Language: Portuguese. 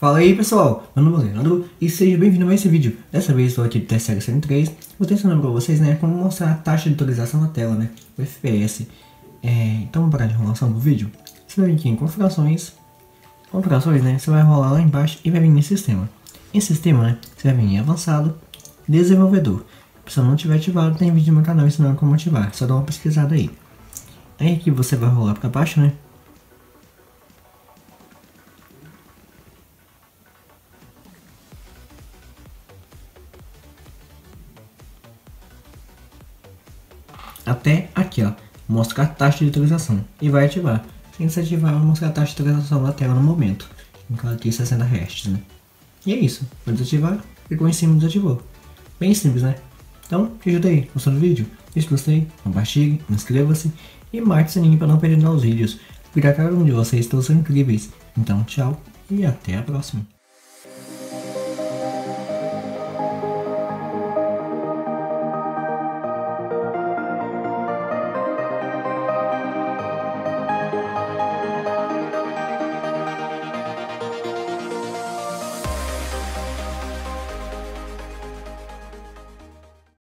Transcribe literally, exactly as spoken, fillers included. Fala aí pessoal, meu nome é Leandro e seja bem-vindo a mais esse vídeo. Dessa vez estou aqui de T C L cento e três, vou testando para vocês, né, como mostrar a taxa de atualização na tela, né, o F P S. É, então vamos parar de enrolação pro vídeo. Você vai vir aqui em configurações, configurações, né, você vai rolar lá embaixo e vai vir em sistema. Em sistema, né, você vai vir em avançado, desenvolvedor. Se não tiver ativado, tem vídeo no meu canal ensinando como ativar, só dá uma pesquisada aí. Aí aqui você vai rolar para baixo, né. Até aqui, ó, mostra a taxa de atualização e vai ativar. Se desativar, vai mostrar a taxa de atualização da tela no momento. No caso aqui, sessenta hertz, né? E é isso. Vou desativar, clicou em cima e desativou. Bem simples, né? Então, te ajudei. Gostou do vídeo? Deixa o gostei, compartilhe, inscreva-se e marque o sininho para não perder novos vídeos. Porque a cada um de vocês todos são incríveis. Então, tchau e até a próxima.